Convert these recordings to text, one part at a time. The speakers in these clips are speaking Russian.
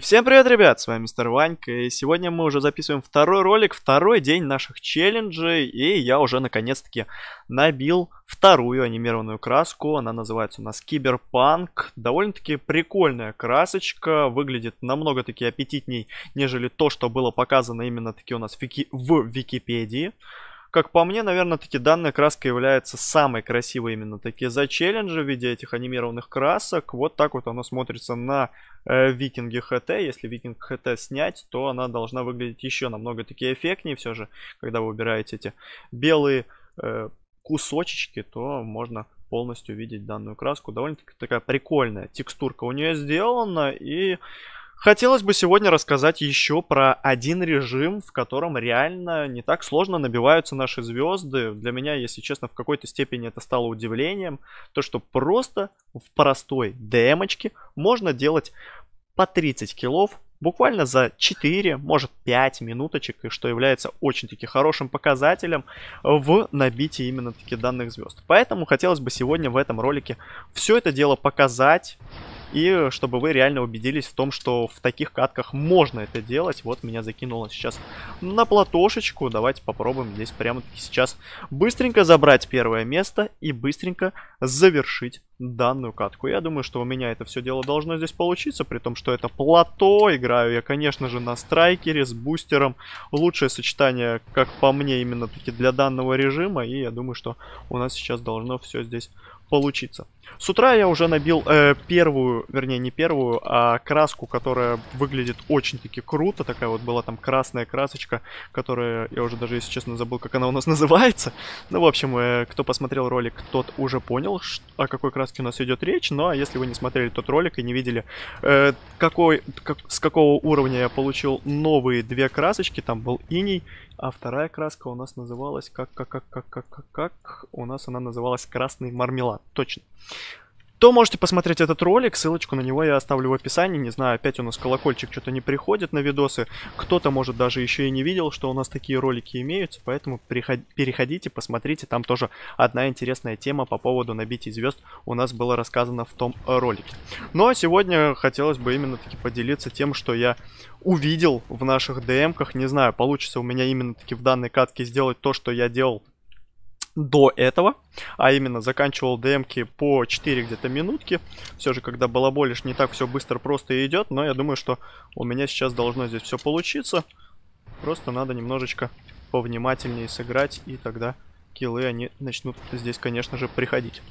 Всем привет, ребят, с вами мистер Ванька, и сегодня мы уже записываем второй ролик, второй день наших челленджей, и я уже наконец-таки набил вторую анимированную краску, она называется у нас Киберпанк, довольно-таки прикольная красочка, выглядит намного-таки аппетитней, нежели то, что было показано именно-таки у нас в Википедии. Как по мне, наверное-таки данная краска является самой красивой именно-таки за челленджи в виде этих анимированных красок. Вот так вот она смотрится на Викинге ХТ. Если Викинг ХТ снять, то она должна выглядеть еще намного-таки эффектнее. Все же, когда вы убираете эти белые кусочки, то можно полностью видеть данную краску. Довольно-таки такая прикольная текстурка у нее сделана, и... хотелось бы сегодня рассказать еще про один режим, в котором реально не так сложно набиваются наши звезды. Для меня, если честно, в какой-то степени это стало удивлением. То, что просто в простой демочке можно делать по 30 киллов буквально за 4, может 5 минуточек, и что является очень-таки хорошим показателем в набитии именно-таки данных звезд. Поэтому хотелось бы сегодня в этом ролике все это дело показать. И чтобы вы реально убедились в том, что в таких катках можно это делать. Вот меня закинуло сейчас на платошечку. Давайте попробуем здесь прямо-таки сейчас быстренько забрать первое место и быстренько завершить данную катку. Я думаю, что у меня это все дело должно здесь получиться, при том, что это плато. Играю я, конечно же, на страйкере с бустером. Лучшее сочетание, как по мне, именно-таки для данного режима. И я думаю, что у нас сейчас должно все здесь получиться. С утра я уже набил не первую, а краску, которая выглядит очень-таки круто. Такая вот была там красная красочка, которая, я уже даже, если честно, забыл, как она у нас называется. Ну, в общем, кто посмотрел ролик, тот уже понял, о какой краске у нас идет речь. Но если вы не смотрели тот ролик и не видели, с какого уровня я получил новые две красочки, там был иней, а вторая краска у нас называлась, у нас она называлась красный мармелад. Точно. То можете посмотреть этот ролик, ссылочку на него я оставлю в описании. Не знаю, опять у нас колокольчик что-то не приходит на видосы. Кто-то, может, даже еще и не видел, что у нас такие ролики имеются. Поэтому переходите, посмотрите. Там тоже одна интересная тема по поводу набития звезд у нас было рассказано в том ролике. Но сегодня хотелось бы именно-таки поделиться тем, что я увидел в наших ДМ-ках. Не знаю, получится у меня именно-таки в данной катке сделать то, что я делал до этого, а именно заканчивал ДМки по 4 где-то минутки. Все же, когда балаболишь, не так все быстро просто идет, но я думаю, что у меня сейчас должно здесь все получиться. Просто надо немножечко повнимательнее сыграть, и тогда киллы, они начнут здесь, конечно же, приходить.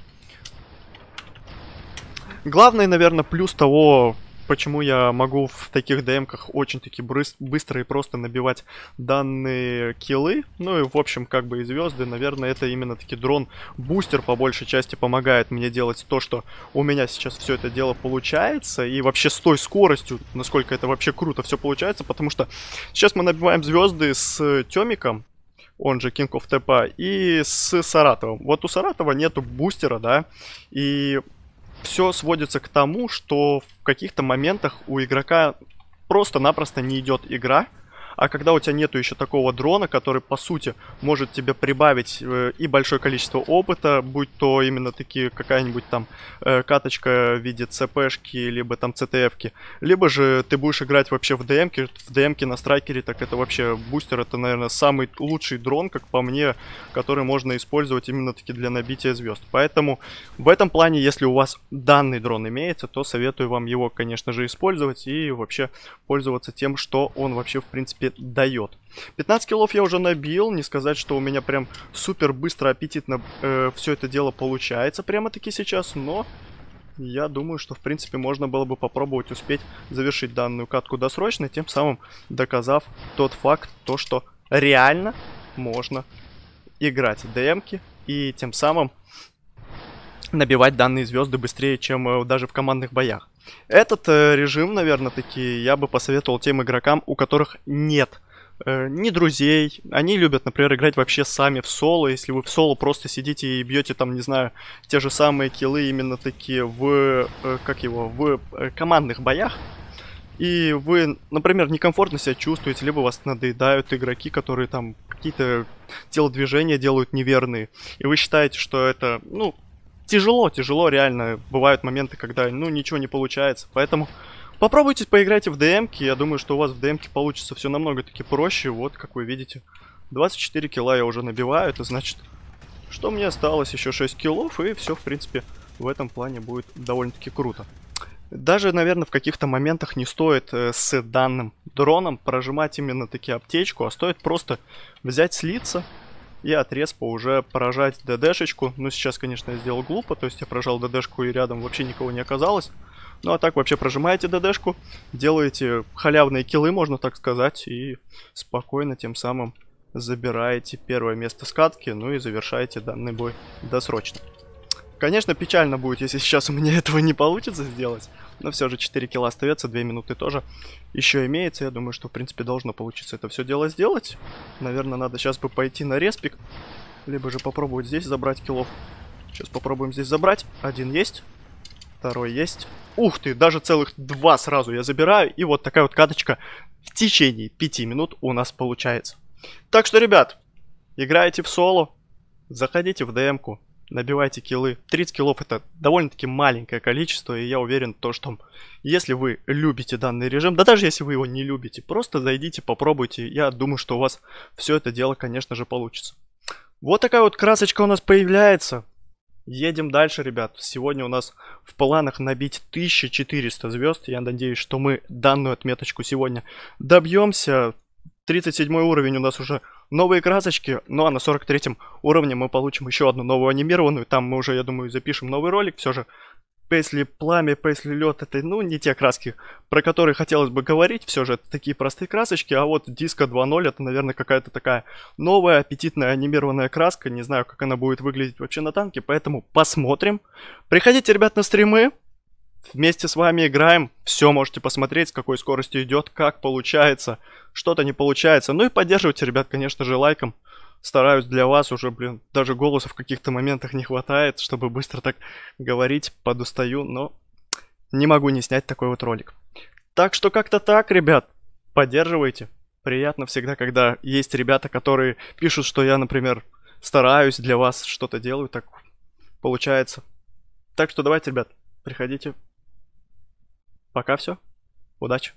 Главный, наверное, плюс того... почему я могу в таких ДМ-ках очень-таки быстро и просто набивать данные киллы. Ну и, в общем, как бы и звезды. Наверное, это именно-таки дрон-бустер по большей части помогает мне делать то, что у меня сейчас все это дело получается. И вообще с той скоростью, насколько это вообще круто все получается. Потому что сейчас мы набиваем звезды с Темиком, он же King of TPA, и с Саратовым. Вот у Саратова нету бустера, да, и... все сводится к тому, что в каких-то моментах у игрока просто-напросто не идет игра. А когда у тебя нету еще такого дрона, который, по сути, может тебе прибавить и большое количество опыта, будь то именно такие какая-нибудь там каточка в виде ЦПшки, либо там ЦТФки, либо же ты будешь играть вообще в ДМке. В ДМке на страйкере, так это вообще бустер, это, наверное, самый лучший дрон, как по мне, который можно использовать именно таки для набития звезд. Поэтому в этом плане, если у вас данный дрон имеется, то советую вам его, конечно же, использовать и вообще пользоваться тем, что он вообще, в принципе, дает. 15 киллов я уже набил, не сказать, что у меня прям супер быстро, аппетитно все это дело получается прямо-таки сейчас, но я думаю, что в принципе можно было бы попробовать успеть завершить данную катку досрочно, тем самым доказав тот факт, то что реально можно играть в ДМки и тем самым набивать данные звезды быстрее, чем даже в командных боях. Этот режим, наверное-таки, я бы посоветовал тем игрокам, у которых нет ни друзей. Они любят, например, играть вообще сами в соло. Если вы в соло просто сидите и бьете там, не знаю, те же самые киллы именно-таки в командных боях. И вы, например, некомфортно себя чувствуете, либо вас надоедают игроки, которые там какие-то телодвижения делают неверные. И вы считаете, что это, ну... тяжело, реально. Бывают моменты, когда, ну, ничего не получается. Поэтому Попробуйте, поиграйте в ДМ-ки. Я думаю, что у вас в ДМ-ке получится все намного-таки проще. Вот, как вы видите, 24 килла я уже набиваю. Это значит, что мне осталось еще 6 киллов. И все, в принципе, в этом плане будет довольно-таки круто. Даже, наверное, в каких-то моментах не стоит с данным дроном прожимать именно таки аптечку, а стоит просто взять, слиться и от респа уже поражать ДДшечку. Ну, сейчас, конечно, я сделал глупо, то есть я прожал ДДшку и рядом вообще никого не оказалось. Ну, а так вообще прожимаете ДДшку, делаете халявные киллы, можно так сказать, и спокойно тем самым забираете первое место скатки, ну и завершаете данный бой досрочно. Конечно, печально будет, если сейчас у меня этого не получится сделать. Но все же 4 килла остается, 2 минуты тоже еще имеется. Я думаю, что, в принципе, должно получиться это все дело сделать. Наверное, надо сейчас бы пойти на респик. Либо же попробовать здесь забрать киллов. Сейчас попробуем здесь забрать. Один есть. Второй есть. Ух ты, даже целых два сразу я забираю. И вот такая вот каточка в течение 5 минут у нас получается. Так что, ребят, играете в соло, заходите в ДМ-ку. Набивайте киллы. 30 киллов это довольно-таки маленькое количество, и я уверен, то, что если вы любите данный режим, да даже если вы его не любите, просто зайдите, попробуйте. Я думаю, что у вас все это дело, конечно же, получится. Вот такая вот красочка у нас появляется. Едем дальше, ребят. Сегодня у нас в планах набить 1400 звезд. Я надеюсь, что мы данную отметочку сегодня добьемся. 37 уровень у нас уже новые красочки, ну а на 43 уровне мы получим еще одну новую анимированную. Там мы уже, я думаю, запишем новый ролик. Все же Пейсли пламя, Пейсли лед — это, ну, не те краски, про которые хотелось бы говорить. Все же это такие простые красочки. А вот диско 2.0 это, наверное, какая-то такая новая аппетитная анимированная краска. Не знаю, как она будет выглядеть вообще на танке, поэтому посмотрим. Приходите, ребят, на стримы. Вместе с вами играем, все можете посмотреть, с какой скоростью идет, как получается, что-то не получается. Ну и поддерживайте, ребят, конечно же, лайком. Стараюсь для вас уже, блин, даже голоса в каких-то моментах не хватает, чтобы быстро так говорить, подустаю, но не могу не снять такой вот ролик. Так что как-то так, ребят, поддерживайте. Приятно всегда, когда есть ребята, которые пишут, что я, например, стараюсь для вас, что-то делаю, так получается. Так что давайте, ребят, приходите. Пока все. Удачи.